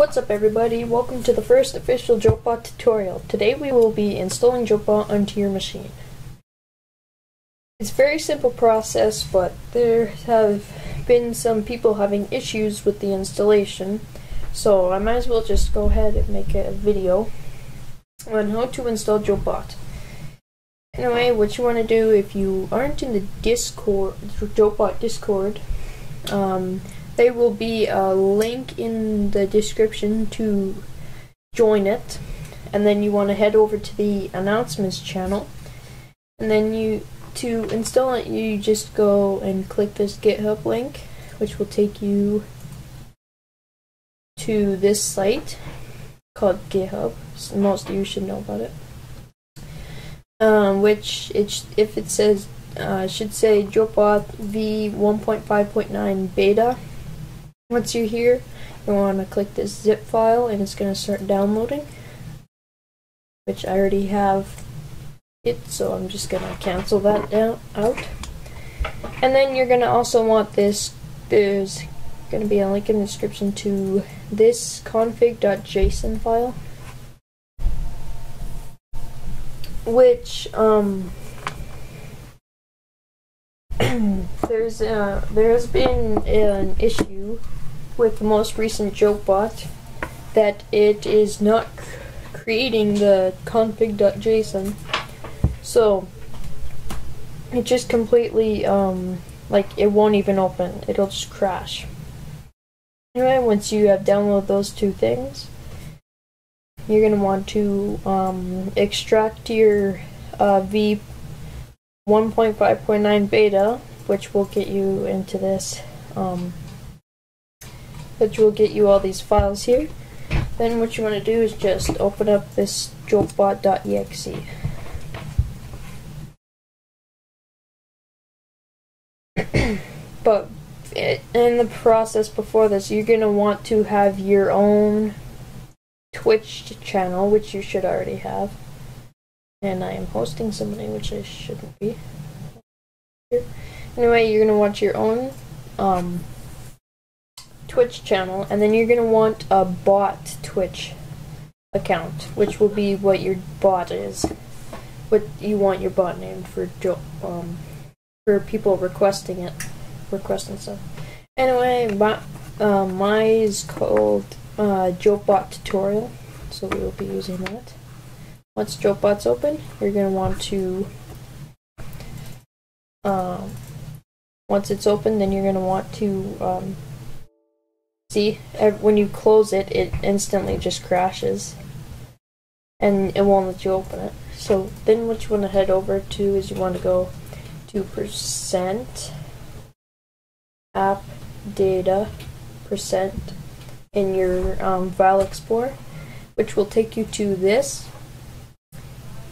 What's up everybody, welcome to the first official JopeBot tutorial. Today we will be installing JopeBot onto your machine. It's a very simple process, but there have been some people having issues with the installation, so I might as well just go ahead and make a video on how to install JopeBot. Anyway, what you want to do if you aren't in the Discord, JopeBot Discord, there will be a link in the description to join it, and then you want to head over to the announcements channel, and then to install it you just go and click this GitHub link, which will take you to this site called GitHub. Most of you should know about it, which if it says should say JopeBot v 1.5.9 beta. Once you're here, you want to click this zip file and it's going to start downloading, which I already have it, so I'm just going to cancel that out. And then you're going to also want this, there's going to be a link in the description to this config.json file, which there has been an issue with the most recent JopeBot that it is not creating the config.json, so it just completely it won't even open, it'll just crash. Anyway, once you have downloaded those two things, you're going to want to extract your v 1.5.9 beta, which will get you into this which will get you all these files here. Then what you want to do is just open up this JopeBot.exe. But in the process before this, you're going to want to have your own Twitch channel, which you should already have. And I am hosting somebody, which I shouldn't be. Anyway, you're going to want your own Twitch channel, and then you're going to want a bot Twitch account, which will be what your bot is, what you want your bot named for people requesting stuff. Anyway, mine is called JopeBot tutorial, so we will be using that. Once JopeBot's open, you're going to want to once it's open, then you're going to want to see, when you close it, it instantly just crashes and it won't let you open it. So then what you want to head over to is you want to go to %appdata% in your file explorer, which will take you to this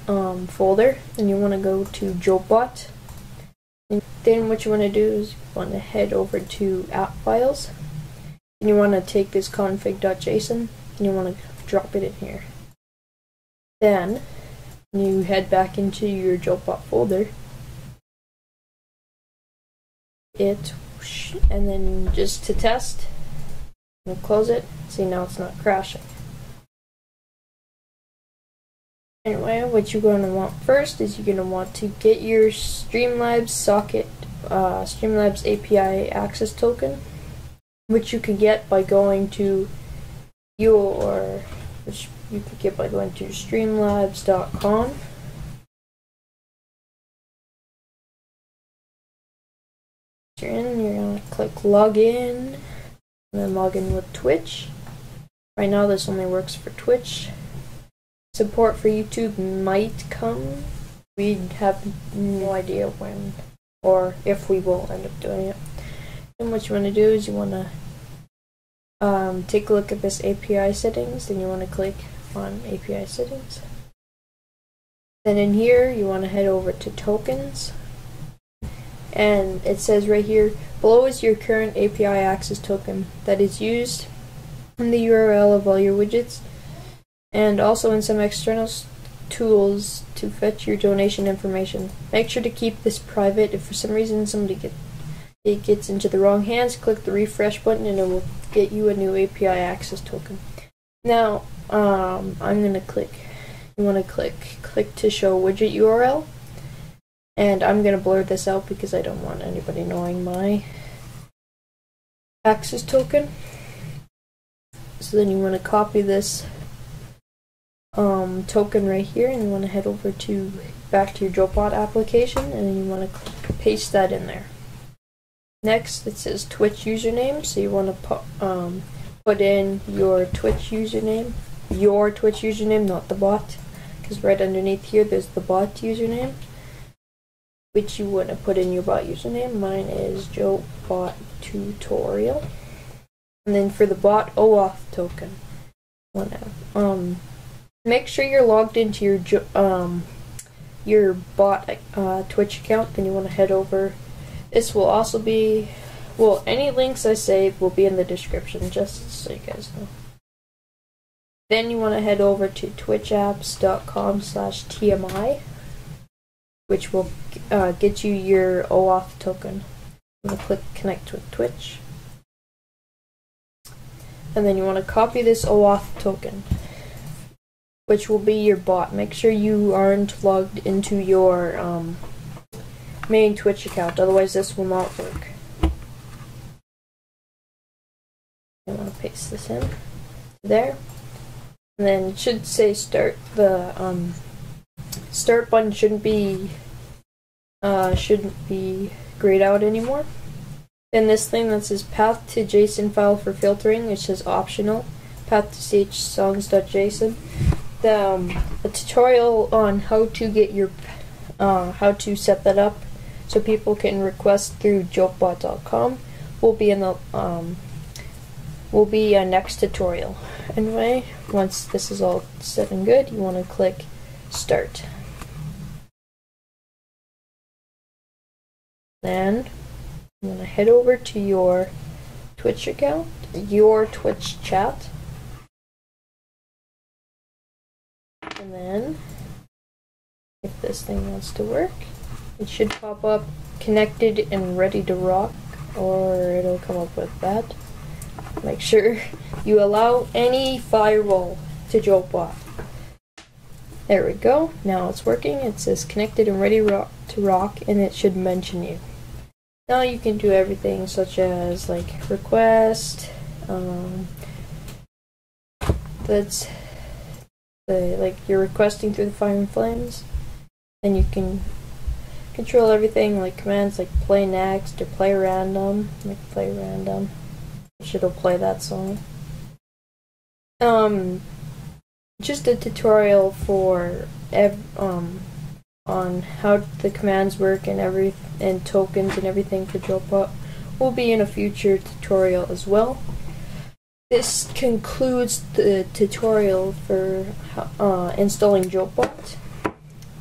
folder, and you want to go to JopeBot. And then what you want to do is you want to head over to app files, and you want to take this config.json and you want to drop it in here. Then you head back into your JopeBot folder, and then just to test, you'll close it. See, now it's not crashing. Anyway, what you're going to want first is you're going to want to get your Streamlabs socket, Streamlabs API access token, which you can get by going to streamlabs.com. You're going to click login, and then login with Twitch. Right now, this only works for Twitch. Support for YouTube might come. We have no idea when or if we will end up doing it. And what you want to do is you want to take a look at this API settings. Then you want to click on API settings. Then in here you want to head over to tokens, and it says right here below is your current API access token that is used in the URL of all your widgets, and also in some external tools to fetch your donation information. Make sure to keep this private. If for some reason somebody gets into the wrong hands, click the refresh button and it will get you a new API access token. Now, I'm going to click, you want to click to show widget URL, and I'm going to blur this out because I don't want anybody knowing my access token. So then you want to copy this token right here, and you want to head over to back to your JopeBot application, and you want to paste that in there. Next, it says Twitch username, so you want to put in your Twitch username, not the bot, because right underneath here there's the bot username, which you want to put in your bot username. Mine is JopeBot tutorial. And then for the bot OAuth token, make sure you're logged into your bot Twitch account. Then you want to head over. This will also be, well, any links I save will be in the description, just so you guys know. Then you want to head over to twitchapps.com/TMI, which will get you your OAuth token. I'm going to click connect with Twitch. And then you want to copy this OAuth token, which will be your bot. Make sure you aren't logged into your main Twitch account, otherwise this will not work. I want to paste this in there, and then it should say start. The start button shouldn't be grayed out anymore. Then this thing that says path to JSON file for filtering, which says optional, path to ch_songs.json. The a tutorial on how to get your how to set that up, so people can request through JopeBot.com, will be in the next tutorial. Anyway, once this is all set and good, you want to click start. Then I'm going to head over to your Twitch account, your Twitch chat, and then if this thing wants to work, it should pop up connected and ready to rock, or it'll come up with that. Make sure you allow any firewall to JopeBot. There we go, now it's working. It says connected and ready to rock, and it should mention you. Now you can do everything such as like request, like you're requesting through the fire and flames, and you can control everything like commands like play next or play random. Like play random, I should've played that song. Just a tutorial for on how the commands work and tokens and everything for JopeBot will be in a future tutorial as well. This concludes the tutorial for installing JopeBot.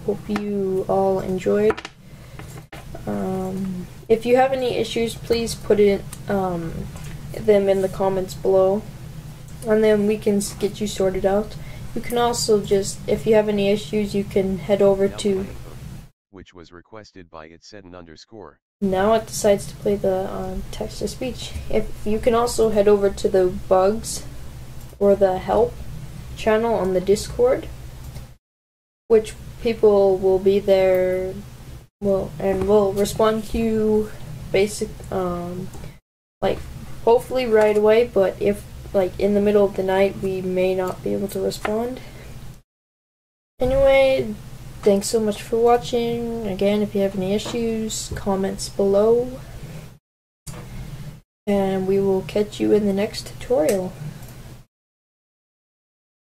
Hope you all enjoyed. If you have any issues, please put them in the comments below, and then we can get you sorted out. You can also just, if you have any issues, you can head over to, which was requested by it said an underscore. Now it decides to play the text to speech. If you can also head over to the bugs or the help channel on the Discord, which people will be there, and will respond to you basic like hopefully right away, but if like in the middle of the night, we may not be able to respond. Anyway, thanks so much for watching. Again, if you have any issues, comments below, and we will catch you in the next tutorial.